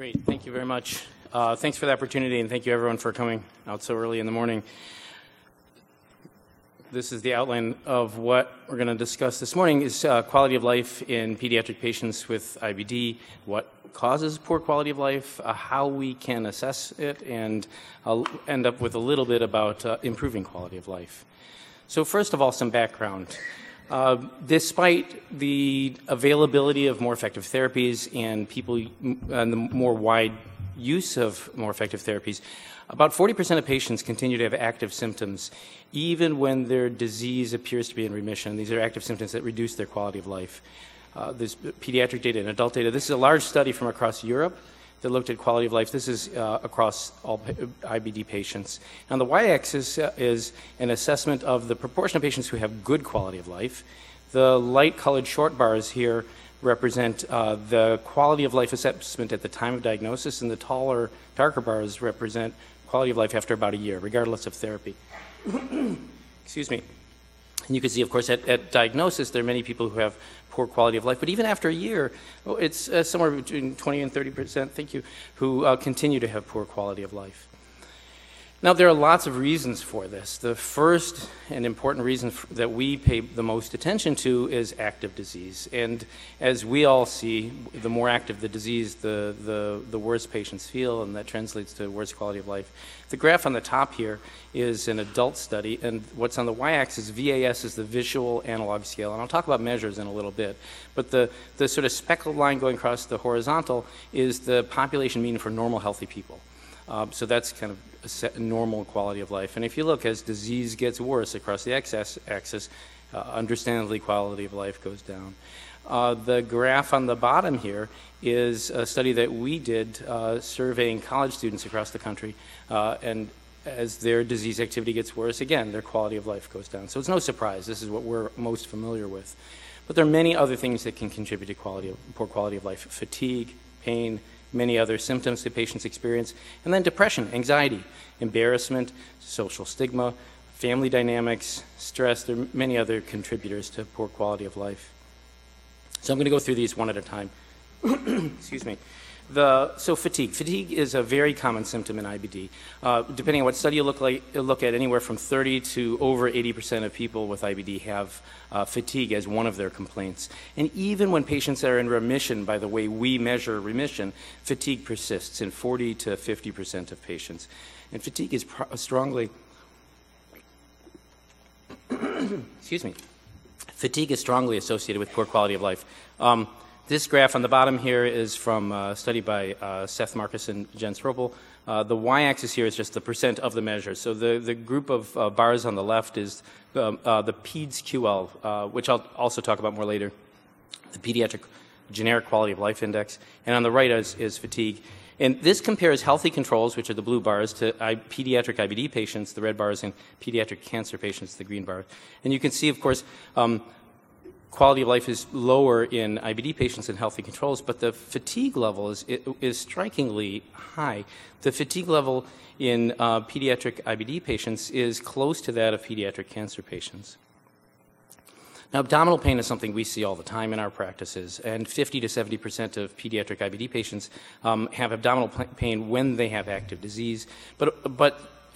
Great. Thank you very much. Thanks for the opportunity, and thank you, everyone, for coming out so early in the morning. This is the outline of what we're going to discuss this morning is quality of life in pediatric patients with IBD, what causes poor quality of life, how we can assess it, and I'll end up with a little bit about improving quality of life. So first of all, some background. Despite the availability of more effective therapies and the more wide use of more effective therapies, about 40% of patients continue to have active symptoms, even when their disease appears to be in remission. These are active symptoms that reduce their quality of life. There's pediatric data and adult data. This is a large study from across Europe that looked at quality of life. This is across all IBD patients. On the y-axis is an assessment of the proportion of patients who have good quality of life. The light-colored short bars here represent the quality of life assessment at the time of diagnosis, and the taller, darker bars represent quality of life after about a year, regardless of therapy. Excuse me. And you can see, of course, at diagnosis, there are many people who have poor quality of life, but even after a year, it's somewhere between 20% and 30%, thank you, who continue to have poor quality of life. Now, there are lots of reasons for this. The first and important reason that we pay the most attention to is active disease. And as we all see, the more active the disease, the worse patients feel, and that translates to worse quality of life. The graph on the top here is an adult study, and what's on the y-axis, VAS, is the visual analog scale. And I'll talk about measures in a little bit. But the sort of speckled line going across the horizontal is the population mean for normal, healthy people. So that's kind of a normal quality of life. And if you look, as disease gets worse across the x-axis, understandably quality of life goes down. The graph on the bottom here is a study that we did surveying college students across the country, and as their disease activity gets worse, again, their quality of life goes down. So it's no surprise. This is what we're most familiar with. But there are many other things that can contribute to poor quality of life: fatigue, pain, many other symptoms that patients experience, and then depression, anxiety, embarrassment, social stigma, family dynamics, stress. There are many other contributors to poor quality of life. So I'm going to go through these one at a time. Excuse me. So fatigue. Fatigue is a very common symptom in IBD. Depending on what study you look at, anywhere from 30 to over 80% of people with IBD have fatigue as one of their complaints. And even when patients are in remission, by the way we measure remission, fatigue persists in 40 to 50% of patients. And fatigue is strongly associated with poor quality of life. This graph on the bottom here is from a study by Seth Marcus and Jens Ropel. The y-axis here is just the percent of the measure. So the group of bars on the left is the PEDS-QL, which I'll also talk about more later, the Pediatric Generic Quality of Life Index. And on the right is fatigue. And this compares healthy controls, which are the blue bars, to pediatric IBD patients, the red bars, and pediatric cancer patients, the green bars. And you can see, of course, quality of life is lower in IBD patients than healthy controls, but the fatigue level is strikingly high. The fatigue level in pediatric IBD patients is close to that of pediatric cancer patients. Now, abdominal pain is something we see all the time in our practices, and 50 to 70% of pediatric IBD patients have abdominal pain when they have active disease, but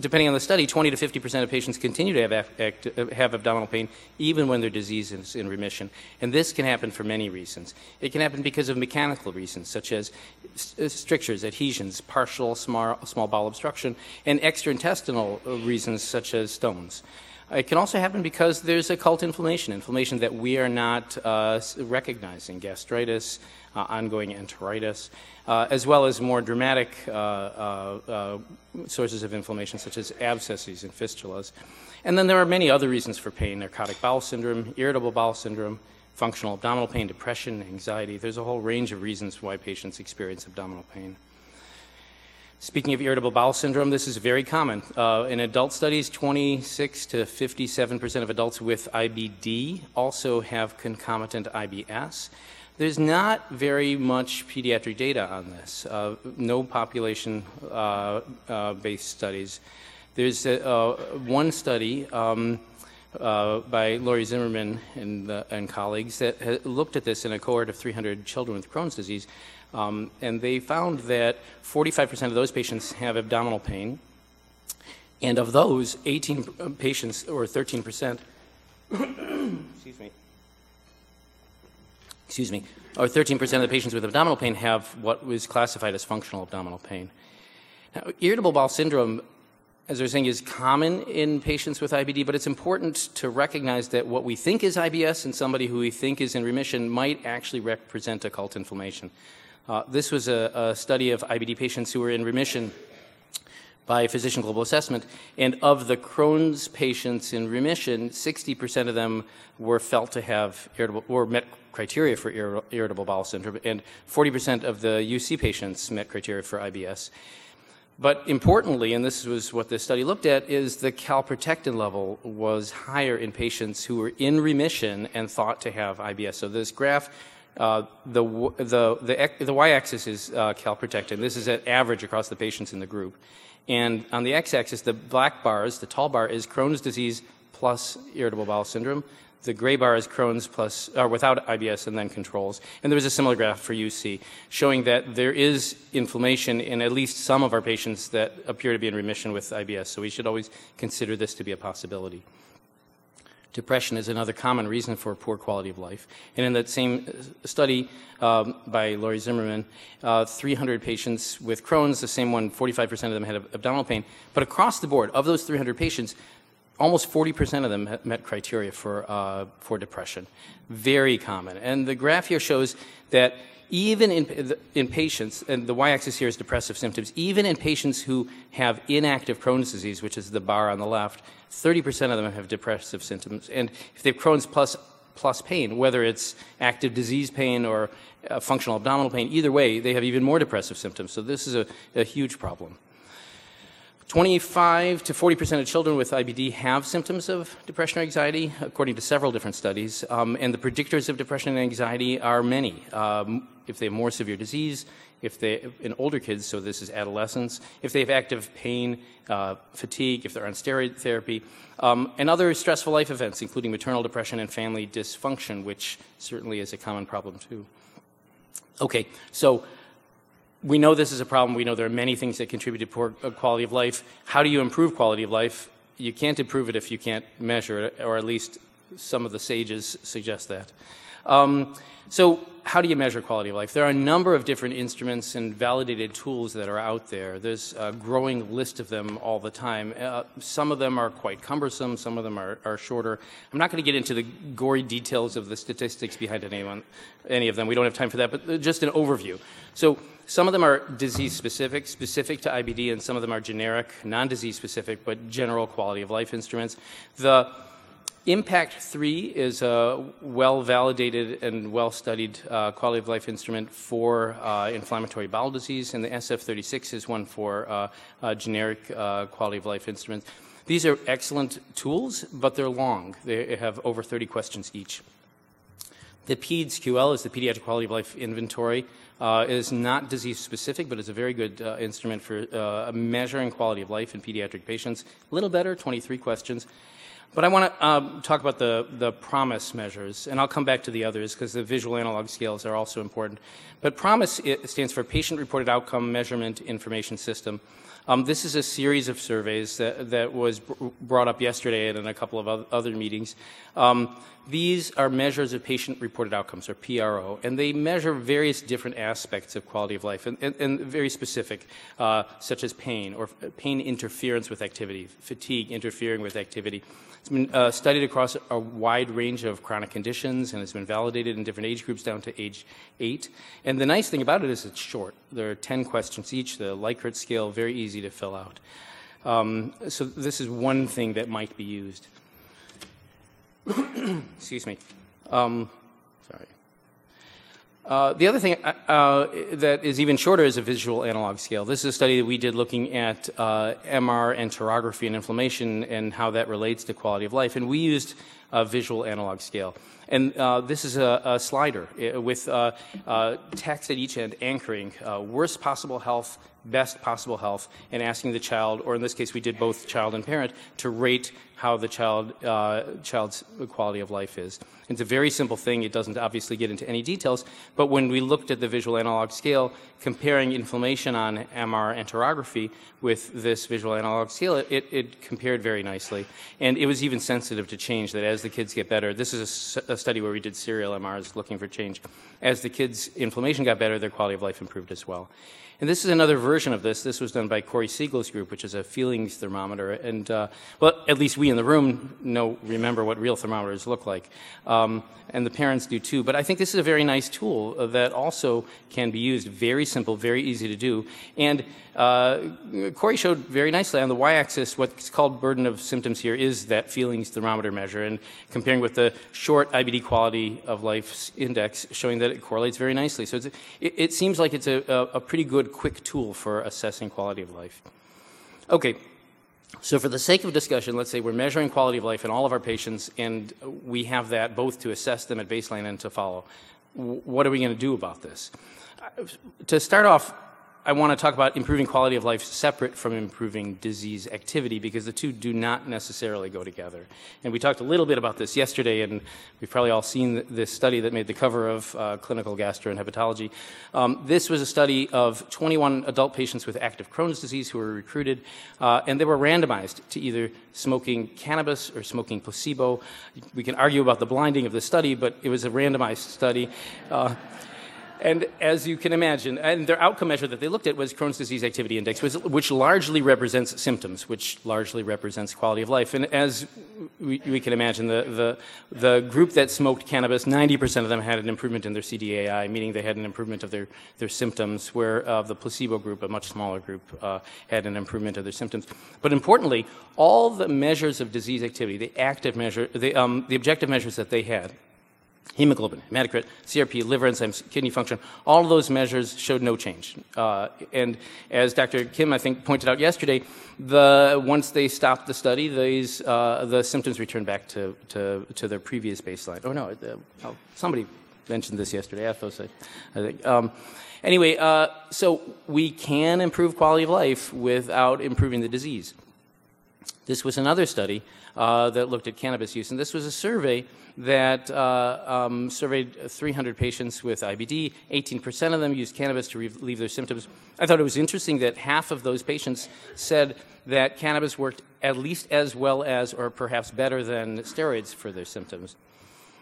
depending on the study, 20 to 50% of patients continue to have abdominal pain even when their disease is in remission. And this can happen for many reasons. It can happen because of mechanical reasons, such as strictures, adhesions, partial small bowel obstruction, and extraintestinal reasons, such as stones. It can also happen because there's occult inflammation that we are not recognizing, gastritis, ongoing enteritis, as well as more dramatic sources of inflammation, such as abscesses and fistulas. And then there are many other reasons for pain: narcotic bowel syndrome, irritable bowel syndrome, functional abdominal pain, depression, anxiety. There's a whole range of reasons why patients experience abdominal pain. Speaking of irritable bowel syndrome, this is very common. In adult studies, 26 to 57% of adults with IBD also have concomitant IBS. There's not very much pediatric data on this, no population-based studies. There's one study by Lori Zimmerman and colleagues that looked at this in a cohort of 300 children with Crohn's disease, and they found that 45% of those patients have abdominal pain, and of those, 18 patients, or 13%, excuse me, or 13% of the patients with abdominal pain have what was classified as functional abdominal pain. Now, irritable bowel syndrome, as they're saying, is common in patients with IBD, but it's important to recognize that what we think is IBS in somebody who we think is in remission might actually represent occult inflammation. This was a study of IBD patients who were in remission by physician global assessment, and of the Crohn's patients in remission, 60% of them were felt to have irritable, or met criteria for irritable bowel syndrome, and 40% of the UC patients met criteria for IBS. But importantly, and this was what this study looked at, is the calprotectin level was higher in patients who were in remission and thought to have IBS. So this graph, the y-axis is calprotectin. This is at average across the patients in the group. And on the x-axis, the black bars, the tall bar, is Crohn's disease plus irritable bowel syndrome. The gray bar is Crohn's plus, or without IBS, and then controls. And there was a similar graph for UC, showing that there is inflammation in at least some of our patients that appear to be in remission with IBS. So we should always consider this to be a possibility. Depression is another common reason for poor quality of life. And in that same study by Lori Zimmerman, 300 patients with Crohn's, the same one, 45% of them had abdominal pain. But across the board, of those 300 patients, almost 40% of them met criteria for depression. Very common. And the graph here shows that even in patients, and the y-axis here is depressive symptoms, even in patients who have inactive Crohn's disease, which is the bar on the left, 30% of them have depressive symptoms. And if they have Crohn's plus pain, whether it's active disease pain or functional abdominal pain, either way, they have even more depressive symptoms. So this is a huge problem. 25 to 40% of children with IBD have symptoms of depression or anxiety, according to several different studies. And the predictors of depression and anxiety are many. If they have more severe disease, in older kids, so this is adolescents, if they have active pain, fatigue, if they're on steroid therapy, and other stressful life events, including maternal depression and family dysfunction, which certainly is a common problem too. Okay, so we know this is a problem. We know there are many things that contribute to poor quality of life. How do you improve quality of life? You can't improve it if you can't measure it, or at least some of the sages suggest that. So how do you measure quality of life? There are a number of different instruments and validated tools that are out there. There's a growing list of them all the time. Some of them are quite cumbersome. Some of them are shorter. I'm not going to get into the gory details of the statistics behind any of them. We don't have time for that, but just an overview. So some of them are disease-specific, specific to IBD, and some of them are generic, non-disease-specific, but general quality-of-life instruments. The IMPACT-3 is a well-validated and well-studied quality-of-life instrument for inflammatory bowel disease, and the SF-36 is one for generic quality-of-life instruments. These are excellent tools, but they're long. They have over 30 questions each. The PEDS-QL is the Pediatric Quality of Life Inventory. It is not disease-specific, but it's a very good instrument for measuring quality of life in pediatric patients. A little better, 23 questions. But I want to talk about the PROMIS measures, and I'll come back to the others because the visual analog scales are also important. But PROMIS stands for Patient-Reported Outcome Measurement Information System. This is a series of surveys that was brought up yesterday and in a couple of other meetings. These are measures of patient-reported outcomes, or PRO, and they measure various different aspects of quality of life, and very specific, such as pain, or pain interference with activity, fatigue interfering with activity. It's been studied across a wide range of chronic conditions, and it's been validated in different age groups down to age 8. And the nice thing about it is it's short. There are 10 questions each. The Likert scale, very easy to fill out. So this is one thing that might be used. Excuse me. Sorry. The other thing that is even shorter is a visual analog scale. This is a study that we did looking at MR enterography and inflammation and how that relates to quality of life. And we used a visual analog scale. And this is a slider with text at each end anchoring worst possible health, best possible health and asking the child, or in this case we did both child and parent, to rate how the child's quality of life is. It's a very simple thing. It doesn't obviously get into any details, but when we looked at the visual analog scale, comparing inflammation on MR enterography with this visual analog scale, it compared very nicely. And it was even sensitive to change, that as the kids get better, this is a study where we did serial MRs looking for change. As the kids' inflammation got better, their quality of life improved as well. And this is another version of this. This was done by Corey Siegel's group, which is a feelings thermometer. And, well, at least we in the room remember what real thermometers look like. And the parents do too. But I think this is a very nice tool that also can be used. Very simple, very easy to do. And Corey showed very nicely on the y-axis what's called burden of symptoms here is that feelings thermometer measure. And comparing with the short IBD quality of life index, showing that it correlates very nicely. So it seems like it's a pretty good quick tool for assessing quality of life. Okay, so for the sake of discussion, let's say we're measuring quality of life in all of our patients, and we have that both to assess them at baseline and to follow. What are we going to do about this? To start off, I want to talk about improving quality of life separate from improving disease activity, because the two do not necessarily go together. And we talked a little bit about this yesterday, and we've probably all seen this study that made the cover of Clinical Gastroenterology. This was a study of 21 adult patients with active Crohn's disease who were recruited, and they were randomized to either smoking cannabis or smoking placebo. We can argue about the blinding of the study, but it was a randomized study. And as you can imagine, and their outcome measure that they looked at was Crohn's Disease Activity Index, which largely represents symptoms, which largely represents quality of life. And as we can imagine, the group that smoked cannabis, 90% of them had an improvement in their CDAI, meaning they had an improvement of their symptoms, where the placebo group, a much smaller group, had an improvement of their symptoms. But importantly, all the measures of disease activity, the objective measures that they had, hemoglobin, hematocrit, CRP, liver enzymes, kidney function, all of those measures showed no change. And as Dr. Kim, I think, pointed out yesterday, once they stopped the study, the symptoms returned back to their previous baseline. Oh, no, somebody mentioned this yesterday, at FOSA, I think. So we can improve quality of life without improving the disease. This was another study that looked at cannabis use, and this was a survey that surveyed 300 patients with IBD. 18% of them used cannabis to relieve their symptoms. I thought it was interesting that half of those patients said that cannabis worked at least as well as, or perhaps better than, steroids for their symptoms.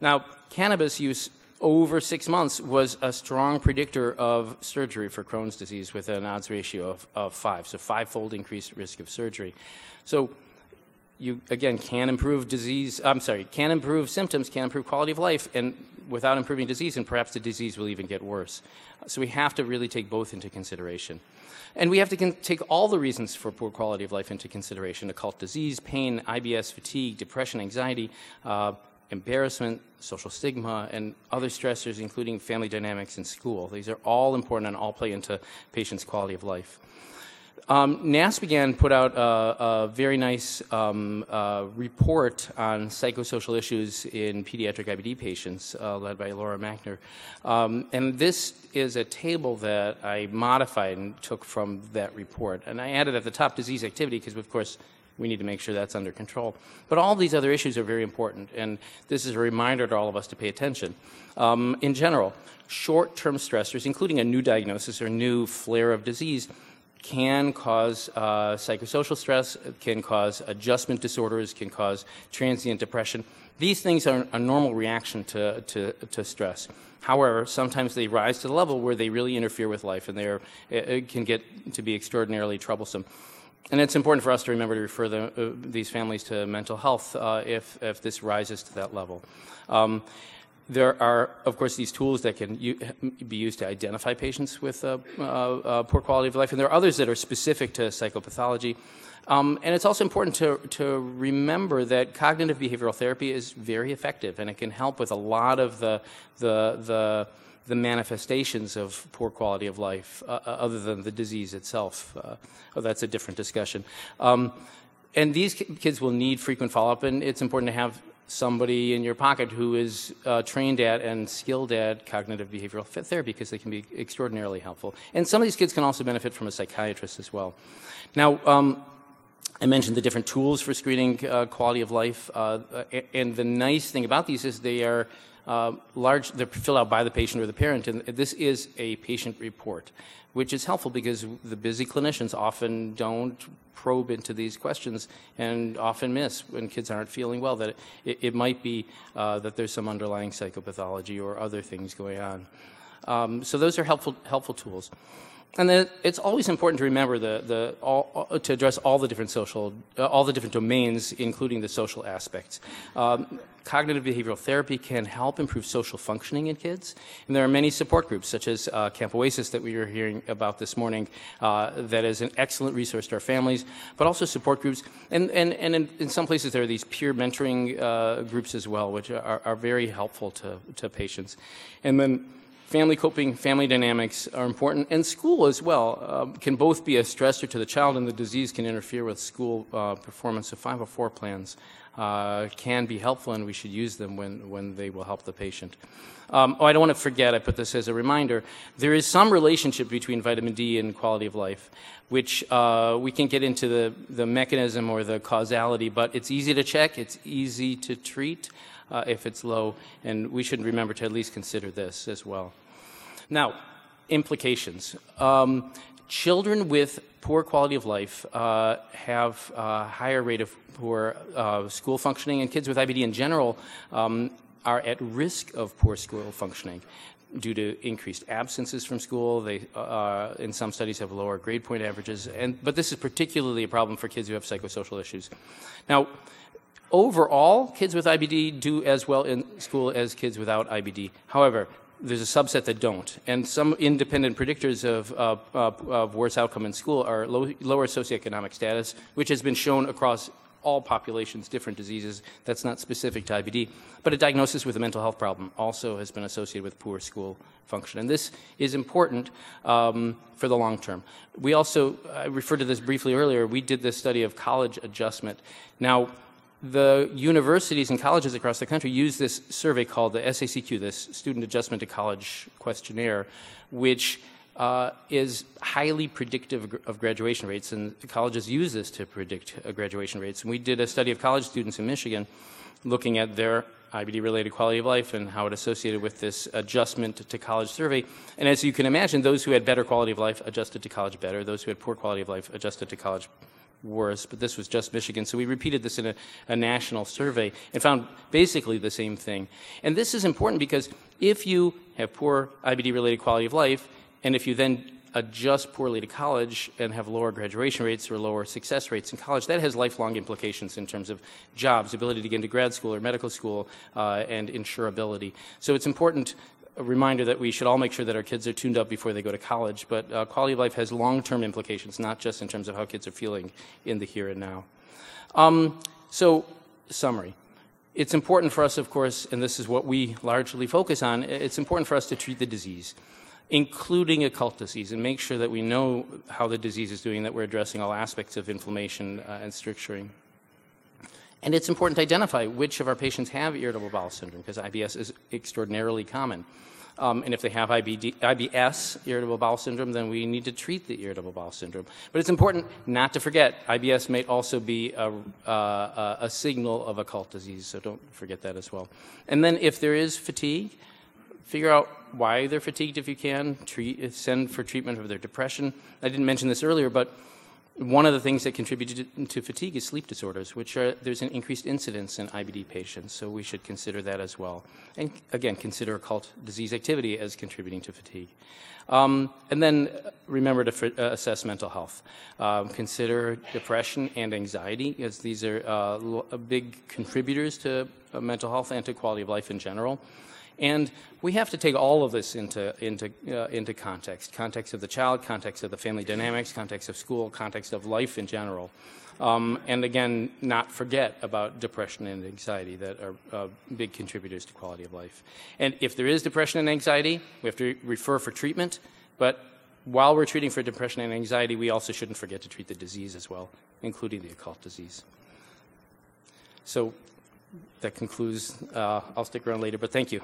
Now, cannabis use over 6 months was a strong predictor of surgery for Crohn's disease, with an odds ratio of 5, so fivefold increased risk of surgery. So you, again, can improve can improve symptoms, can improve quality of life, and without improving disease, and perhaps the disease will even get worse. So we have to really take both into consideration. And we have to take all the reasons for poor quality of life into consideration: occult disease, pain, IBS, fatigue, depression, anxiety, embarrassment, social stigma, and other stressors, including family dynamics and school. These are all important and all play into patients' quality of life. NASPGHAN put out a very nice report on psychosocial issues in pediatric IBD patients, led by Laura Mackner. And this is a table that I modified and took from that report. And I added at the top disease activity because, of course, we need to make sure that's under control. But all these other issues are very important, and this is a reminder to all of us to pay attention. In general, short-term stressors, including a new diagnosis or new flare of disease, can cause psychosocial stress, can cause adjustment disorders, can cause transient depression. These things are a normal reaction to stress. However, sometimes they rise to the level where they really interfere with life, and it can get to be extraordinarily troublesome. And it's important for us to remember to refer these families to mental health if this rises to that level. There are, of course, these tools that can be used to identify patients with poor quality of life, and there are others that are specific to psychopathology. And it's also important to remember that cognitive behavioral therapy is very effective, and it can help with a lot of the manifestations of poor quality of life, other than the disease itself. That's a different discussion. And these kids will need frequent follow-up, and it's important to have somebody in your pocket who is trained at and skilled at cognitive behavioral therapy, because they can be extraordinarily helpful. And some of these kids can also benefit from a psychiatrist as well. Now, I mentioned the different tools for screening quality of life, and the nice thing about these is they are large. They're filled out by the patient or the parent, and this is a patient report, which is helpful because the busy clinicians often don't probe into these questions and often miss when kids aren't feeling well that it might be that there's some underlying psychopathology or other things going on. So those are helpful tools. And then it's always important to remember to address all the different domains, including the social aspects. Cognitive behavioral therapy can help improve social functioning in kids, and there are many support groups, such as Camp Oasis that we were hearing about this morning, that is an excellent resource to our families, but also support groups, and in some places there are these peer mentoring groups as well, which are very helpful to patients. And then family coping, family dynamics are important, and school as well can both be a stressor to the child, and the disease can interfere with school performance. So 504 plans can be helpful, and we should use them when they will help the patient. I don't want to forget, I put this as a reminder, there is some relationship between vitamin D and quality of life, which we can get into the mechanism or the causality, but it's easy to check, it's easy to treat if it's low, and we should remember to at least consider this as well. Now, implications. Children with poor quality of life have a higher rate of poor school functioning, and kids with IBD in general are at risk of poor school functioning due to increased absences from school. They, in some studies, have lower grade point averages, but this is particularly a problem for kids who have psychosocial issues. Now, overall, kids with IBD do as well in school as kids without IBD. However, there's a subset that don't, and some independent predictors of worse outcome in school are lower socioeconomic status, which has been shown across all populations, different diseases. That's not specific to IBD, but a diagnosis with a mental health problem also has been associated with poor school function, and this is important for the long term. We also, I referred to this briefly earlier, we did this study of college adjustment. Now, the universities and colleges across the country use this survey called the SACQ, this Student Adjustment to College Questionnaire, which is highly predictive of graduation rates, and colleges use this to predict graduation rates. And we did a study of college students in Michigan looking at their IBD-related quality of life and how it associated with this adjustment to college survey. And as you can imagine, those who had better quality of life adjusted to college better, those who had poor quality of life adjusted to college worse, but this was just Michigan. So we repeated this in a national survey and found basically the same thing. And this is important because if you have poor IBD-related quality of life, and if you then adjust poorly to college and have lower graduation rates or lower success rates in college, that has lifelong implications in terms of jobs, ability to get into grad school or medical school, and insurability. So it's important, a reminder that we should all make sure that our kids are tuned up before they go to college, but quality of life has long-term implications, not just in terms of how kids are feeling in the here and now. So, summary. It's important for us, of course, and this is what we largely focus on, it's important for us to treat the disease, including occult disease, and make sure that we know how the disease is doing, that we're addressing all aspects of inflammation and stricturing. And it's important to identify which of our patients have irritable bowel syndrome, because IBS is extraordinarily common. And if they have IBS, irritable bowel syndrome, then we need to treat the irritable bowel syndrome. But it's important not to forget IBS may also be a signal of occult disease, so don't forget that as well. And then if there is fatigue, figure out why they're fatigued if you can, send for treatment of their depression. I didn't mention this earlier, but one of the things that contributes to fatigue is sleep disorders, which are, there's an increased incidence in IBD patients, so we should consider that as well. And again, consider occult disease activity as contributing to fatigue. And then remember to assess mental health. Consider depression and anxiety, as these are big contributors to mental health and to quality of life in general. And we have to take all of this into context, context of the child, context of the family dynamics, context of school, context of life in general. And again, not forget about depression and anxiety that are big contributors to quality of life. And if there is depression and anxiety, we have to refer for treatment. But while we're treating for depression and anxiety, we also shouldn't forget to treat the disease as well, including the occult disease. So that concludes. I'll stick around later, but thank you.